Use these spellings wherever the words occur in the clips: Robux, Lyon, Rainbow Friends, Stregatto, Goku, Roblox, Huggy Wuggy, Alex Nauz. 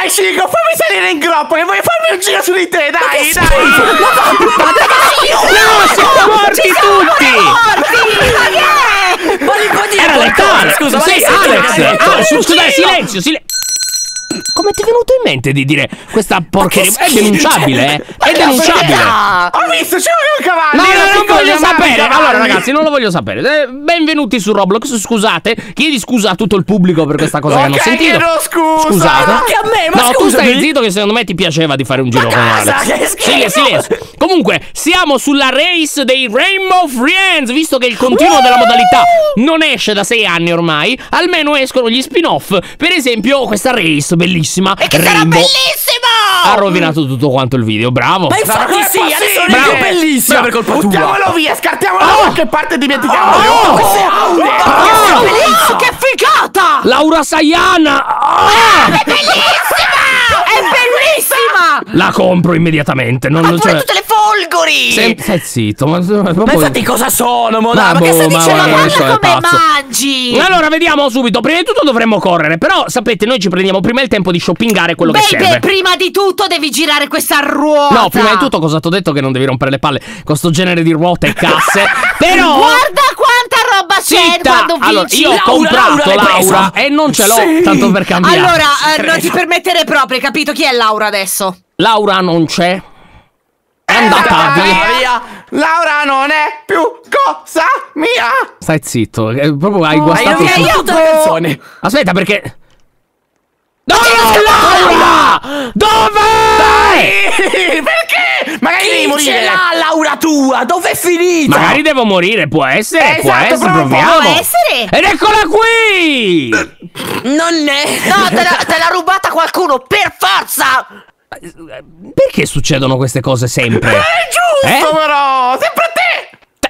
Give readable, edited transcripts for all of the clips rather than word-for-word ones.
Dai, Cico, fammi salire in groppa, che voglio farmi un giro su di te, dai, dai! Ma dai, siamo morti tutti! Era letale, scusa, ma sì, Alex! Scusate, silenzio, silenzio! Come ti è venuto in mente di dire questa porcheria? È denunciabile, eh? È denunciabile! Ho visto, c'è un cavallo! No, non voglio sapere! Allora, ragazzi, non lo voglio sapere. Benvenuti su Roblox, scusate. Chiedi scusa a tutto il pubblico per questa cosa che hanno sentito. Scusate. Anche a me, ma no, tu stai zitto che secondo me ti piaceva di fare un giro con Alex. Sì, silenzio. Comunque, siamo sulla race dei Rainbow Friends. Visto che il continuo della modalità non esce da 6 anni ormai, almeno escono gli spin-off. Per esempio, questa race bellissima, e che Rainbow sarà bellissimo! Ha rovinato tutto quanto il video, bravo! Ma infatti sì, adesso è più bellissimo per colpa tua! Buttiamolo via, scartiamolo da qualche parte e dimentichiamolo! Che figata! Laura Saiana! È bellissima! È bellissima! La compro immediatamente, non lo so. Ma tutte le folgori! Stai zitto, ma infatti cosa sono, ma che stai dicendo? Guarda come mangi! Allora, vediamo subito. Prima di tutto dovremmo correre, però sapete, noi ci prendiamo prima il tempo di shoppingare quello che serve. Prima di tutto devi girare questa ruota. No, prima di tutto cosa ti ho detto? Che non devi rompere le palle con sto genere di ruote e casse. Però guarda quanta roba c'è quando vinci. Allora, io ho comprato Laura e non ce l'ho, tanto per cambiare. Allora, non ti permettere proprio, hai capito? Chi è Laura adesso? Laura non c'è, è andata via. Laura non è più cosa mia. Stai zitto, proprio hai guastato tutta la canzone. Aspetta, perché... Laura! Dove? Dai! Perché? Magari devi morire. Ce l'ha Laura tua? Dove è finita? Magari devo morire, può essere, esatto, può essere, proviamo. Può essere. Ed eccola qui! Non è. No, te l'ha rubata qualcuno, per forza! Perché succedono queste cose sempre? È giusto, però! Sempre a te!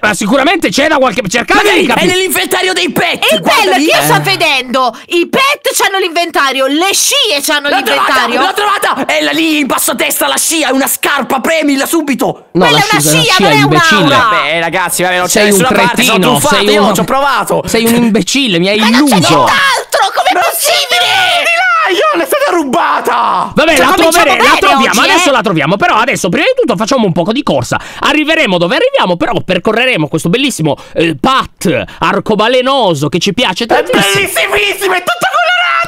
Ma sicuramente c'è da qualche... cercate di capire. È nell'inventario dei pet. E il bello che io sto vedendo. I pet c'hanno l'inventario. Le scie c'hanno l'inventario. L'ho trovata. È lì in basso a destra la scia. È una scarpa. Premila subito. No, quella è una scia, non è un'aura. Beh, ragazzi, vabbè, non c'è nessuna parte. Sono truffato. Io non ci ho provato. Sei un imbecille. Mi hai illuso. Ma non c'è nient'altro. Com'è possibile? Io, è stata rubata. Vabbè, cioè, la troviamo, adesso la troviamo. Però adesso prima di tutto facciamo un poco di corsa. Arriveremo dove arriviamo, però percorreremo questo bellissimo path arcobalenoso che ci piace tantissimo. È bellissimissimo, è tutto colorato.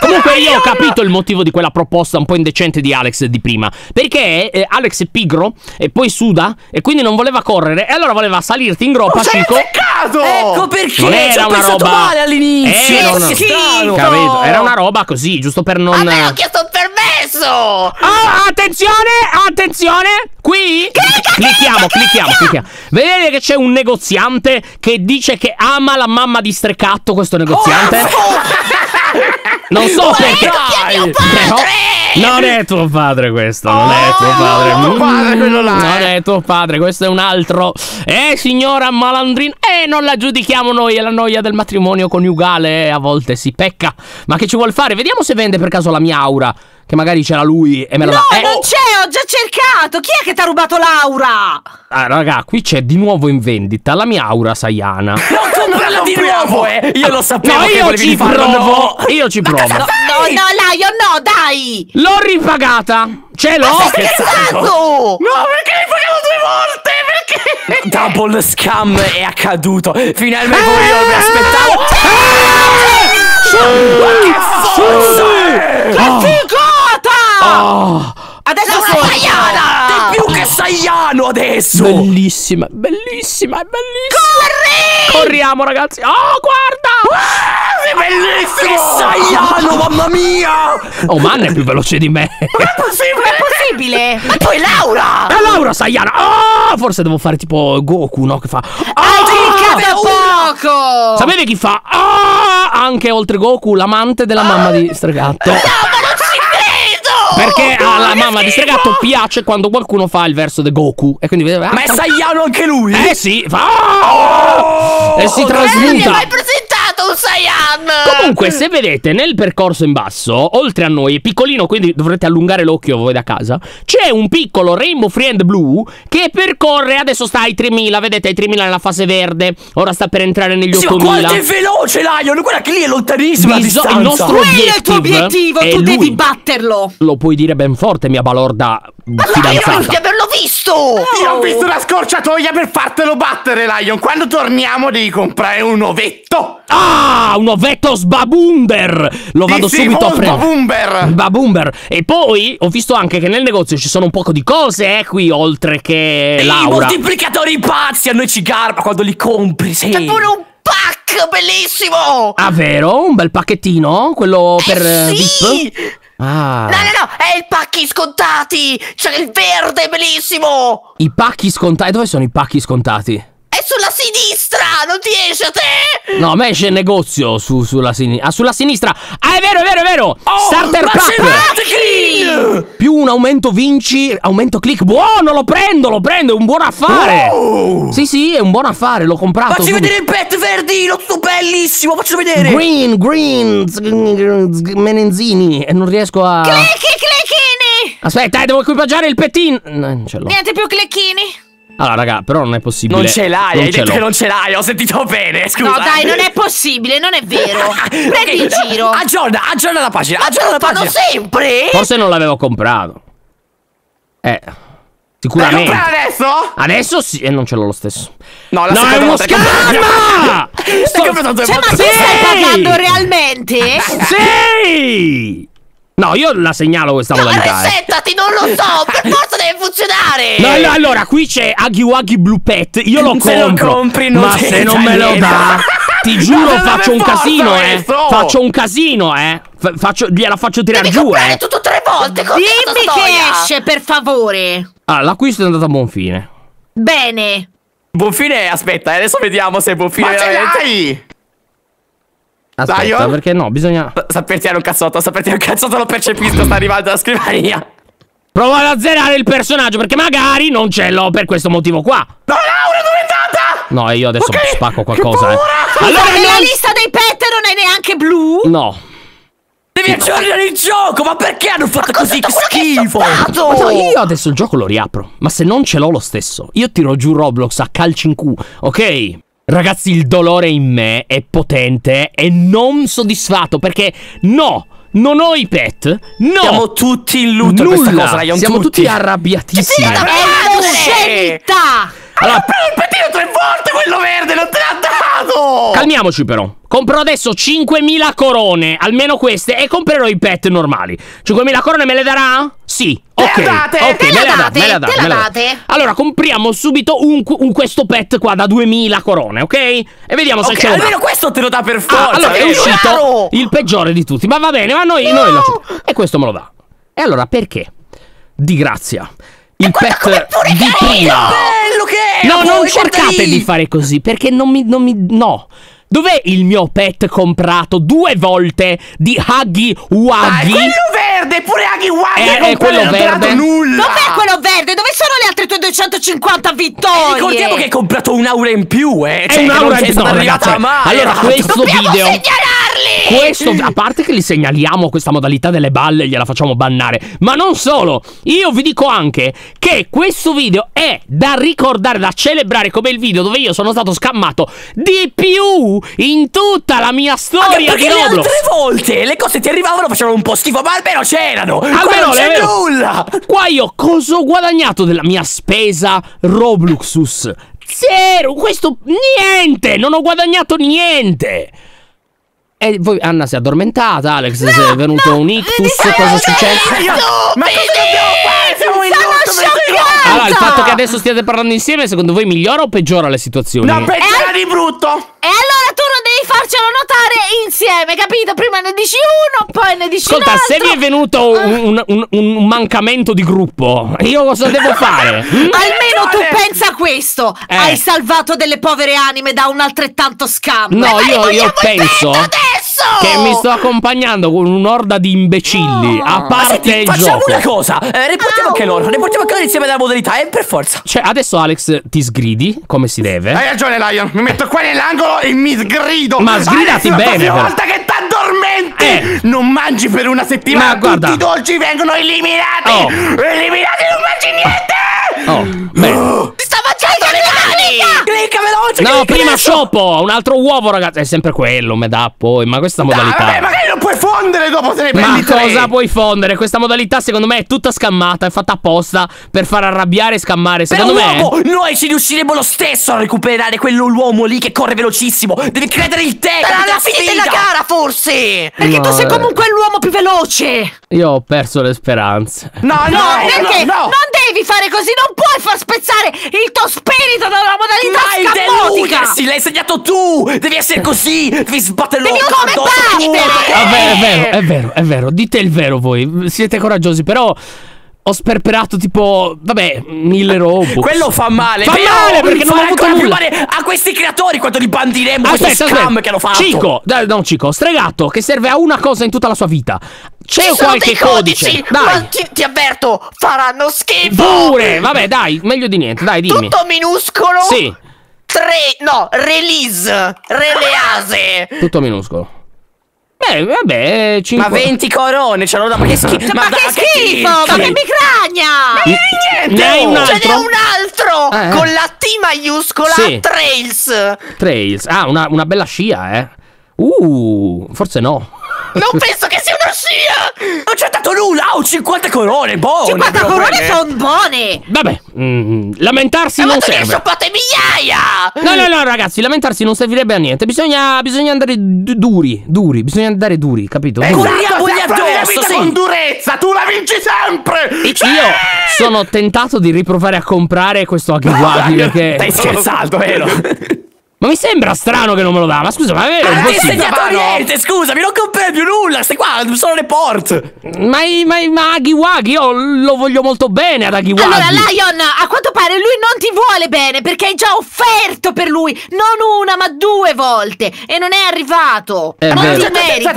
Comunque io ho capito il motivo di quella proposta un po' indecente di Alex di prima. Perché Alex è pigro e poi suda e quindi non voleva correre. E allora voleva salirti in groppa, Cico. Ecco perché non era una roba male all'inizio. Era una roba così, giusto per non... Ma ho chiesto il permesso. Oh, attenzione, attenzione. Qui clicchiamo. Vedete che c'è un negoziante che dice che ama la mamma di Stregatto. Questo negoziante non so perché è mio padre. Non è tuo padre questo, non è tuo padre. Non è tuo padre quello là. Non è tuo padre, questo è un altro. Signora malandrina. Non la giudichiamo noi, è la noia del matrimonio coniugale. A volte si pecca. Ma che ci vuol fare? Vediamo se vende per caso la mia aura. Che magari c'era lui e me la dà. No, non c'è, ho già cercato. Chi è che ti ha rubato l'aura? Ah, raga, qui c'è di nuovo in vendita la mia aura Saiana. Non di nuovo, io lo sapevo. No, io ci provo. No, dai. L'ho ripagata. Ce l'ho. Ma stai scherzando? No, perché l'hai pagato 2 volte? Perché? Double scam è accaduto. Finalmente io mi aspettavo. Che figata! Adesso sono Saiana! Sei più che Saiano adesso! Bellissima! Corri! Corriamo, ragazzi! Oh, guarda! È bellissimo! Che Saiano, mamma mia! Oh, man è più veloce di me! Ma è possibile? Ma poi Laura! La Laura Saiana! Oh, forse devo fare tipo Goku, no? Che fa... poco! Sapete chi fa? Anche oltre Goku, l'amante della mamma di Stregatto. No, ma non ci credo! Perché alla mamma di Stregatto piace quando qualcuno fa il verso di Goku. E quindi vedeva. Ma è Saiano anche lui? Eh sì, fa. E si trasmuta. diventato un Saiyan. Comunque, se vedete nel percorso in basso, oltre a noi, piccolino, quindi dovrete allungare l'occhio voi da casa, c'è un piccolo Rainbow Friend blu che percorre, adesso sta ai 3000, vedete, ai 3000 nella fase verde, ora sta per entrare negli 8000. Ma quanto è veloce Lion, guarda che lì è lontanissima distanza. Il nostro è il tuo obiettivo, tu lui devi batterlo. Lo puoi dire ben forte, mia balorda fidanzata. Lion, di averlo visto. Io ho visto una scorciatoia per fartelo battere, Lion. Quando torniamo devi comprare un ovetto. Ah, un ovetto sbabumber. Lo vado subito a prendere. Sbabumber. E poi ho visto anche che nel negozio ci sono un poco di cose qui, oltre che Laura. I moltiplicatori pazzi, a noi ci garba quando li compri. Sì. C'è pure un pack bellissimo. Ah, vero? Un bel pacchettino? Quello per sì. VIP? Ah. No, no, no, è il pacchi scontati. C'è il verde, bellissimo. I pacchi scontati? Dove sono i pacchi scontati? È sulla sinistra, non ti esce a te? No, a me esce il negozio sulla sinistra. Ah, sulla sinistra. Ah, è vero, è vero, è vero. Starter pack più un aumento vinci, aumento click. Buono, lo prendo, è un buon affare. Sì, sì, è un buon affare, l'ho comprato. Facci vedere il pet verdino, tutto bellissimo, faccio vedere. Green, green, menenzini. E non riesco a... Clicchi, clicchini. Aspetta, devo equipaggiare il pettin. Non ce l'ho. Niente più clicchini. Allora, raga, però non è possibile. Non ce l'hai, hai detto che non ce l'hai, ho sentito bene, scusa. No, dai, non è possibile, non è vero. Prendi in giro. Aggiorna, aggiorna la pagina, aggiorna la pagina. Ma sempre? Forse non l'avevo comprato. Sicuramente. Ma adesso? Adesso sì, e non ce l'ho lo stesso. No, la è uno scamma! Cioè, ma tu stai pagando realmente? Sì! No, io la segnalo questa modalità. Ma resettati, non lo so, per forza deve funzionare. No, no, allora, qui c'è Huggy Wuggy Blue Pet, io lo compro. Lo compri, non ma se non me lo dà, ti giuro, faccio un casino, faccio un casino, gliela faccio tirare giù. Comprare tutto 3 volte con dimmi che esce, per favore. Allora, l'acquisto è andato a buon fine. Bene. Buon fine, aspetta, adesso vediamo se è buon fine. Ma ce l'hai? Aspetta, Lion? Perché no, bisogna... Saperti un cazzotto, lo percepisco, sta arrivando alla scrivania. Prova ad azzerare il personaggio, perché magari non ce l'ho per questo motivo qua. No, Laura, dove è andata? No, io adesso spacco qualcosa. Allora, nella lista dei pet non è neanche blu? No. Devi aggiornare il gioco, ma perché hanno fatto così schifo? No, io adesso il gioco lo riapro, ma se non ce l'ho lo stesso, io tiro giù Roblox a calci in cu, ok? Ragazzi, il dolore in me è potente e non soddisfatto perché no, non ho i pet, no. Siamo tutti in lutto per questa cosa, Lion, siamo tutti arrabbiatissimi. Che scelta! Allora, preso il pettino 3 volte quello verde, non te l'ha dato! Calmiamoci però. Compro adesso 5.000 corone, almeno queste, e comprerò i pet normali. 5.000 corone me le darà? Sì. Ok, me le date. Allora, compriamo subito questo pet qua da 2.000 corone, ok? E vediamo se c'è almeno questo te lo dà per forza. Allora, è uscito il peggiore di tutti. Ma va bene, ma noi lo accettiamo. E questo me lo dà. E allora, perché? Di grazia. Il pet di prima. No, non cercate di fare così, perché no. Dov'è il mio pet comprato 2 volte di Huggy Wuggy? Quello verde, pure Huggy Wuggy è quello verde. Nulla. Dov'è quello verde? Dove sono le altre tue 250 vittorie? Ricordiamo che hai comprato un'aura in più, cioè, è un'aura in più, no, ragazzi. Allora, questo video a parte che li segnaliamo questa modalità delle balle e gliela facciamo bannare, ma non solo, io vi dico anche che questo video è da ricordare, da celebrare come il video dove io sono stato scammato di più in tutta la mia storia di Roblox. Perché le altre volte le cose ti arrivavano, facevano un po' schifo, ma almeno c'erano. Almeno non c'è nulla. Qua io cosa ho guadagnato della mia spesa Robluxus? Zero. Questo niente, non ho guadagnato niente. E voi, Anna si è addormentata, Alex è venuto un ictus, cosa è successo? Ma cosa dobbiamo fare? Siamo in lutto. Allora, il fatto che adesso stiate parlando insieme, secondo voi migliora o peggiora le situazioni? No, peggiora di brutto. E allora tu non devi farcelo notare insieme, capito? Prima ne dici uno, poi ne dici un altro. Ascolta, se vi è venuto un mancamento di gruppo, io cosa devo fare? Almeno tu pensa a questo. Hai salvato delle povere anime da un altrettanto scampo. No, io penso... adesso! Che mi sto accompagnando con un'orda di imbecilli. Oh. A parte senti, il facciamo gioco. Facciamo una cosa, riportiamo anche loro. Ne portiamo anche loro insieme alla modalità, per forza. Cioè, adesso Alex ti sgridi come si deve. Hai ragione, Lion. Mi metto qua nell'angolo e mi sgrido. Ma sgridati Alex, bene. La volta che t'addormenti, non mangi per una settimana. Ma guarda, tutti i dolci vengono eliminati. Oh. Eliminati, non mangi niente. Oh, bene. Ti sta mangiando le mani! Clicca veloce! No, prima scioppo! Un altro uovo, ragazzi! È sempre quello, me dà poi. Ma questa modalità. Vabbè, magari non puoi fondere dopo se ne prendi tre. Ma cosa puoi fondere? Questa modalità, secondo me, è tutta scammata. È fatta apposta per far arrabbiare e scammare. Secondo me. Noi ci riusciremo lo stesso a recuperare quell'uomo lì che corre velocissimo. Devi credere in te! Sarà la fine della gara, forse! Perché tu sei comunque l'uomo più veloce! Io ho perso le speranze. No, perché? No, non devi fare così, non puoi far spezzare il tuo spirito dalla modalità scammotica. Sì, l'hai insegnato tu. Devi essere così, devi sbatterlo contro il muro. Vabbè, è vero. Dite il vero voi, siete coraggiosi, però ho sperperato tipo, vabbè, 1000 Robux. Quello fa male. Fa male perché non ho avuto nulla. A questi creatori quando li bandiremo questo scam che hanno fatto. Cico, Stregatto, che serve a una cosa in tutta la sua vita. C'è qualche codice? Dai. Ti avverto, faranno schifo. Pure, vabbè, dai, meglio di niente, dai, dimmi. Tutto minuscolo? Sì. Release. Tutto minuscolo. Beh, vabbè, 5. Ma 20 corone, ce l'ho da che schifo. Ma che micragna! Ma ce n'è un altro! Con la T maiuscola, sì. Trails. Ah, una bella scia, eh. Forse no. Non penso che sia una scia. Non c'è dato nulla. 50 corone, buone. 50 corone sono buone. Vabbè, lamentarsi non serve. Ma tu ne migliaia. No, ragazzi, lamentarsi non servirebbe a niente. Bisogna andare duri. Bisogna andare duri, capito? Corriamo gli addosso, sì. Con durezza, tu la vinci sempre. Io sono tentato di riprovare a comprare questo Huggy Wuggy perché... Stai scherzando, vero? Ma mi sembra strano che non me lo dà, ma scusa, ma è vero? Non ti ho insegnato niente, scusami, non comprai più nulla, stai qua, sono le port. Ma Huggy Wuggy, io lo voglio molto bene ad Huggy Wuggy. Allora, Lion, a quanto pare lui non ti vuole bene, perché hai già offerto per lui, non una, ma 2 volte, e non è arrivato. Non ti merita.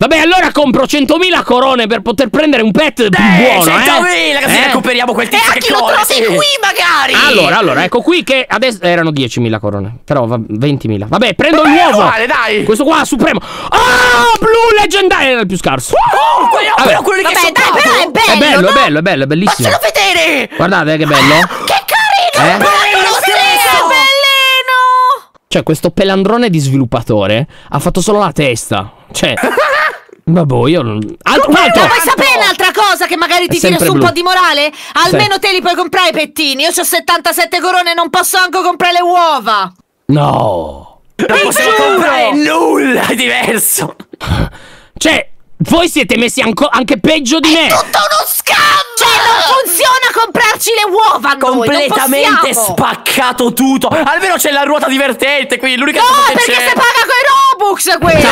Vabbè, allora compro 100.000 corone per poter prendere un pet più buono, 100.000, così recuperiamo quel tizio che corre. E a chi lo trovi qui, magari? Allora, ecco qui che adesso erano 10.000 corone, però 20.000. Vabbè, prendo l'uovo. Dai. Questo qua, supremo. Oh, blu leggendario, era il più scarso. Però quello che dai, però è bello. È bello, è bellissimo. Faccelo vedere. Guardate che bello. Che carino, bellino. Cioè, questo pelandrone di sviluppatore ha fatto solo la testa. Cioè... Vabbè, io non... Ma vuoi sapere un'altra cosa che magari ti tira su un po' di morale? Almeno te li puoi comprare i pettini. Io ho 77 corone e non posso anche comprare le uova. No, non posso comprare nulla di diverso. Cioè, voi siete messi anche peggio di me. È tutto uno scam. Cioè, non funziona comprarci le uova. Completamente spaccato tutto. Almeno c'è la ruota divertente qui. L'unica cosa che c'è. No, perché se paga coi Robux quello.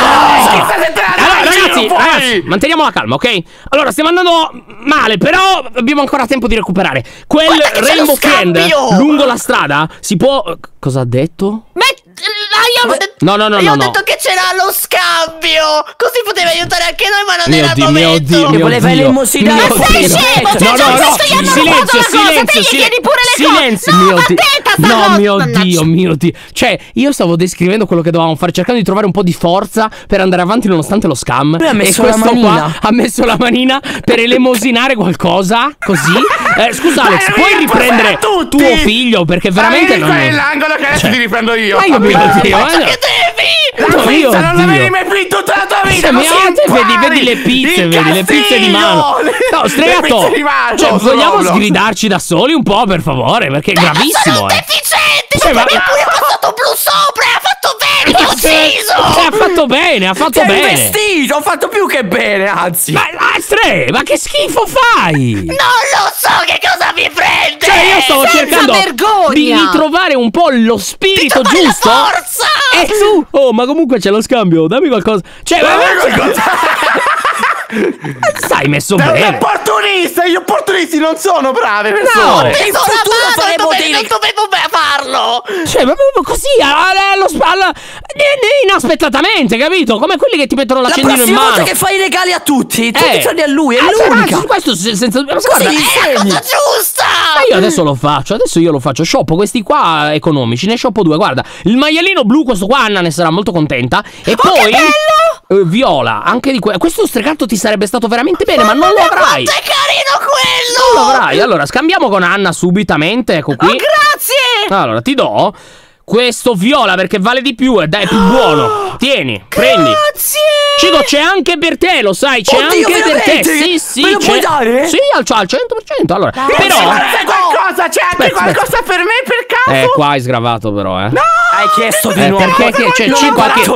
Ragazzi, manteniamo la calma, ok? Allora, stiamo andando male, però abbiamo ancora tempo di recuperare. Quel Rainbow Friend lungo la strada si può... Cosa ha detto? Io ho detto che c'era lo scambio. Così poteva aiutare anche noi, ma non era il momento. Voleva elemosinare. Ma sei scemo? Silenzio. Mio Dio. Cioè, io stavo descrivendo quello che dovevamo fare, cercando di trovare un po' di forza per andare avanti nonostante lo scam. E questo qua ha messo la manina per elemosinare qualcosa. Così. Scusa Alex, puoi riprendere tuo figlio? Perché veramente non è l'angolo che adesso ti riprendo io. Ma io che devi? Non l'avevi mai più in tutta la tua vita. Vedi le pizze di mano. No, Stregatto, cioè, vogliamo sgridarci da soli un po', per favore, perché è gravissimo. Sono un deficiente, cioè, mi ha pure passato blu sopra. Ha fatto bene, ti ho ucciso. Ha fatto bene. Vestito, ho fatto più che bene, anzi. Ma che schifo fai? Non lo so che cosa mi prende. Cioè, io stavo cercando di trovare un po' lo spirito giusto. Forza! E tu? Oh, ma comunque c'è lo scambio, dammi qualcosa. Cioè, ma Sai messo bene. Un opportunista, gli opportunisti non sono brave persone. No, in futuro faremo dei... Non dovevo farlo. Cioè, ma proprio così, allo spalla, inaspettatamente, capito? Come quelli che ti mettono l'accendino in mano. La prossima volta che fai i regali a tutti, tu li torni a lui, è l'unica. Su questo senza... Ma guarda, è la cosa giusta. Ma io adesso lo faccio, shoppo questi qua economici, ne shoppo due, guarda. Il maialino blu, questo qua Anna ne sarà molto contenta. E poi... viola, anche di questo Stregatto ti sarebbe stato veramente bene, ma non lo avrai. Quanto è carino quello! Non lo avrai. Allora, scambiamo con Anna subitamente, ecco qui. Oh, grazie! Allora, ti do questo viola perché vale di più, è più buono. Tieni, prendi. Grazie! Cico, c'è anche per te, lo sai, c'è anche veramente? Per te. Sì, sì, me lo puoi dare? Sì, al 100%. Allora, dai, però c'è qualcosa, c'è anche qualcosa per me per caso? Qua hai sgravato però, eh. No! Hai chiesto di nuovo perché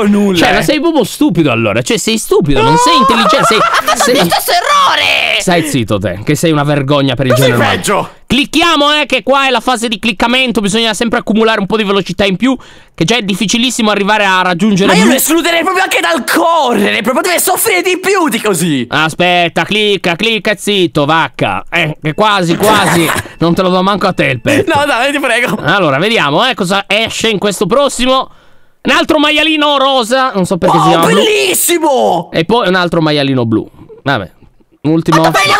nulla. Cioè, ma sei proprio stupido allora. Cioè, sei stupido, non sei intelligente, sei questo errore. Stai zitto te, che sei una vergogna per il genere umano. Sei peggio. Clicchiamo, che qua è la fase di cliccamento, bisogna sempre accumulare un po' di velocità in più, che già è difficilissimo arrivare a raggiungere. Ma io lo escluderei proprio anche dal correre, proprio deve soffrire di più di così. Aspetta, clicca zitto, vacca. Che quasi, quasi, non te lo do manco a te il pezzo. No, dai, ti prego. Allora, vediamo, cosa esce in questo prossimo. Un altro maialino rosa, non so perché si chiama bellissimo! Blu. E poi un altro maialino blu, vabbè. Ultimo. Ma bello,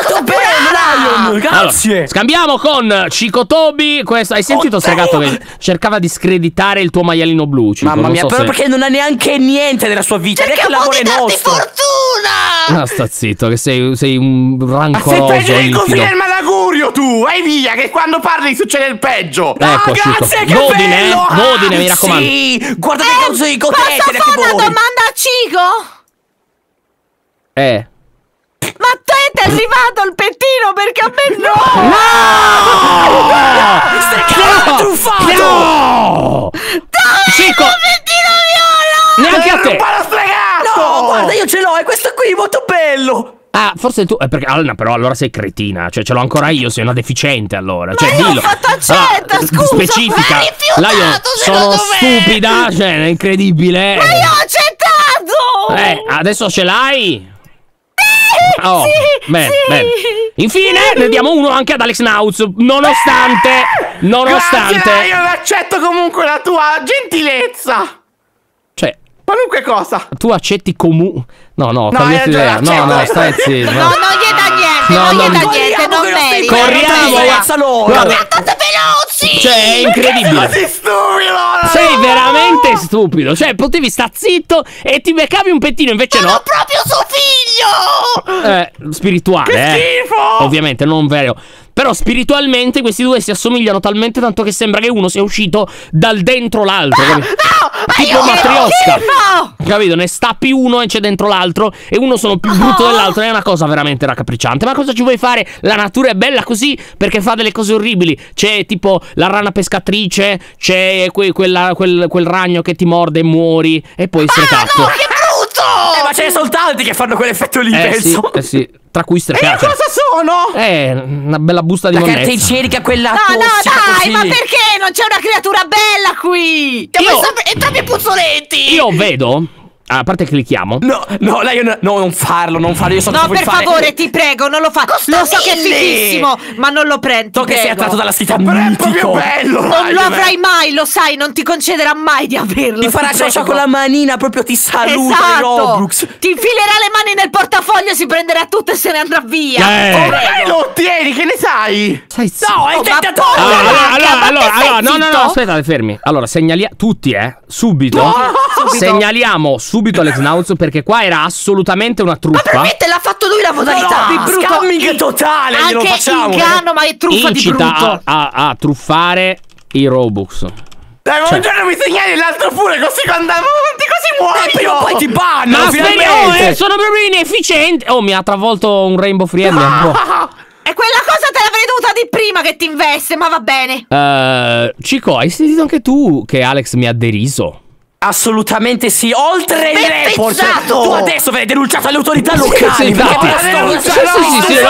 grazie. Allora, scambiamo con Cicotobi. Questo, hai sentito Stregatto che cercava di screditare il tuo maialino blu, Cico? Mamma mia, però perché non ha neanche niente della sua vita. Perché l'amore nostro. Fortuna! No, sta zitto, che sei un rancoroso. Ma sei peggio del malagurio tu. Vai via, che quando parli succede il peggio. Ecco, grazie, Cico. Che bello. Godine, mi raccomando. Sì, guardate cosa dico. Posso fare una domanda a Cico? Ma te è arrivato il pettino perché a me no! No! Stai truffato! No! Dove il pettino viola? Neanche a te! No, guarda, io ce l'ho, è questo qui, molto bello! Ah, forse tu... perché, no, però allora sei cretina. Cioè, ce l'ho ancora io, sei una deficiente allora. Cioè, dillo. Ma io ho fatto accetta, scusa, specifica. La io sono stupida, cioè, è incredibile. Ma io ho accettato! Adesso ce l'hai? Oh, sì, bene, sì. Bene. Infine, ne diamo uno anche ad Alex Nauz. Nonostante grazie, io accetto comunque la tua gentilezza. Cioè, qualunque cosa. Tu accetti comunque. No, stai zitto. No, non gli dà niente. Non meriti. Corriamo, guarda. Cioè, è incredibile. Sei stupido. Sei veramente stupido. Cioè, potevi sta zitto e ti beccavi un pettino, invece no. Ma proprio suo figlio! Spirituale, che schifo! Ovviamente, non vero. Però spiritualmente questi due si assomigliano talmente tanto che sembra che uno sia uscito dal dentro l'altro. No, tipo matriosca. Capito? Ne stappi uno e c'è dentro l'altro. E uno sono più brutto dell'altro. È una cosa veramente raccapricciante. Ma cosa ci vuoi fare? La natura è bella così perché fa delle cose orribili. C'è tipo la rana pescatrice. C'è quel ragno che ti morde e muori. E poi Stregatto. No, che brutto! Ma ce ne sono tanti che fanno quell'effetto lì, penso. Sì. Tra cui Stregatto. E cosa sono? Una bella busta di monnezza. La carta igienica quella tossica così. Ma perché non c'è una creatura bella qui? Che è proprio puzzolenti. Io vedo. A parte clicchiamo. No, non farlo, io so cosa vuoi fare. No, per favore, ti prego, non lo fa. Lo so che è fighissimo, ma non lo prendo. So che sei attratto dalla scritta, però è proprio bello. Non lo avrai mai, lo sai, non ti concederà mai di averlo. Ti farà ciò con la manina, proprio ti saluta, Robux. Ti infilerà le mani nel portafoglio, si prenderà tutto e se ne andrà via. Lo ottieni, che ne sai? No, è tentatore. Allora, no, aspetta, fermi. Allora, segnaliamo tutti, subito. Segnaliamo subito Alex Nauz perché qua era assolutamente una truffa. Ma perché te l'ha fatto lui la modalità? Di brutto. Scamming totale, anche glielo facciamo. Inganno, ma è truffa di brutto. Incita a truffare i Robux. Dai, un giorno mi segnali l'altro pure, così quando andiamo avanti così muoio. Poi ti banno. Ma finalmente. Sono proprio inefficienti. Oh, mi ha travolto un Rainbow Friends. E quella cosa te l'avrei dovuta di prima che ti investe, ma va bene. Cico, hai sentito anche tu che Alex mi ha deriso? Assolutamente sì, oltre il report. Tu adesso viene denunciato alle autorità locali. Sì, no,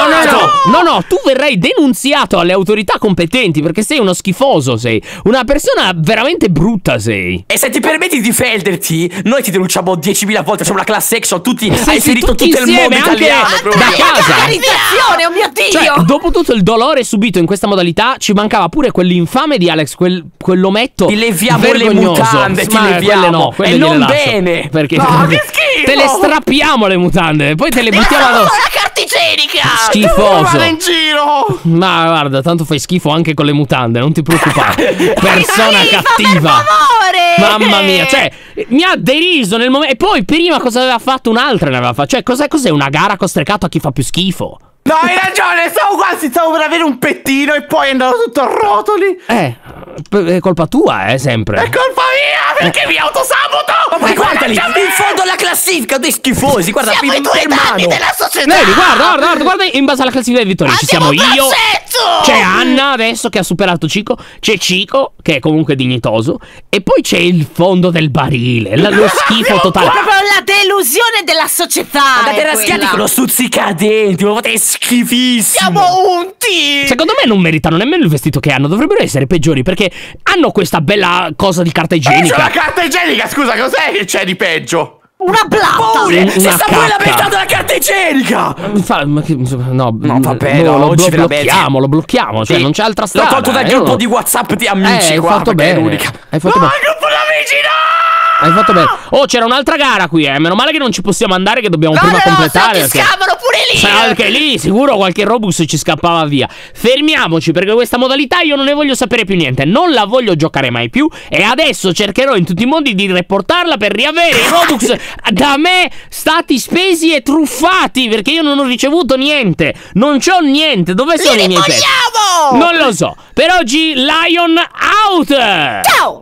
no, no, No, tu verrai denunziato alle autorità competenti perché sei uno schifoso, sei una persona veramente brutta, sei. E se ti permetti di difenderti, noi ti denunciamo 10.000 volte, c'è una class action, tutti hai ferito tutti tutto insieme, il mondo italiano da casa. Oh mio Dio! Cioè, dopo tutto il dolore subito in questa modalità, ci mancava pure quell'infame di Alex, quell'ometto. Ti leviamo vergognoso. Le mutande, ti leviamo. No, e non bene. Perché no, che schifo. Te le strappiamo le mutande, poi te le buttiamo addosso. La carta igienica. Schifoso. In giro. Ma guarda, tanto fai schifo anche con le mutande, non ti preoccupare. Persona cattiva. Per favore. Mamma mia, cioè mi ha deriso nel momento. E poi prima cosa aveva fatto un'altra, ne aveva fatto. Cioè, cos'è una gara con Stregatto a chi fa più schifo? No, hai ragione, stavo per avere un pettino e poi è andato tutto a rotoli. È colpa tua, sempre. È colpa mia, perché mi autosaboto. Ma poi guardali, in fondo alla classifica, due schifosi, guarda, siamo i due danni della società. Vedi, guarda, in base alla classifica dei vittori ci siamo io, c'è Anna adesso che ha superato Cico, c'è Cico che è comunque dignitoso, e poi c'è il fondo del barile, lo schifo totale. Proprio la delusione della società. Andate raschiati con lo stuzzicadenti, ma potete schifissimo. Siamo unti. Secondo me non meritano nemmeno il vestito che hanno, dovrebbero essere peggiori perché hanno questa bella cosa di carta igienica. Ma la carta igienica, scusa, cos'è che c'è di peggio? Una blatta! Si sta pure lamentando la carta igienica! No, vabbè, lo blocchiamo, cioè non c'è altra strada. L'ho tolto dal gruppo di WhatsApp di amici. Hai fatto bene. No, il gruppo di amici, no! Hai fatto bene. Oh, c'era un'altra gara qui, meno male che non ci possiamo andare, che dobbiamo prima completare. No, scappano pure lì. Anche lì, sicuro qualche Robux ci scappava via. Fermiamoci, perché questa modalità io non ne voglio sapere più niente. Non la voglio giocare mai più. E adesso cercherò in tutti i modi di reportarla per riavere i Robux da me stati spesi e truffati, perché io non ho ricevuto niente. Non c'ho niente. Dove sono i miei pezzi? Non lo so. Per oggi Lion out. Ciao.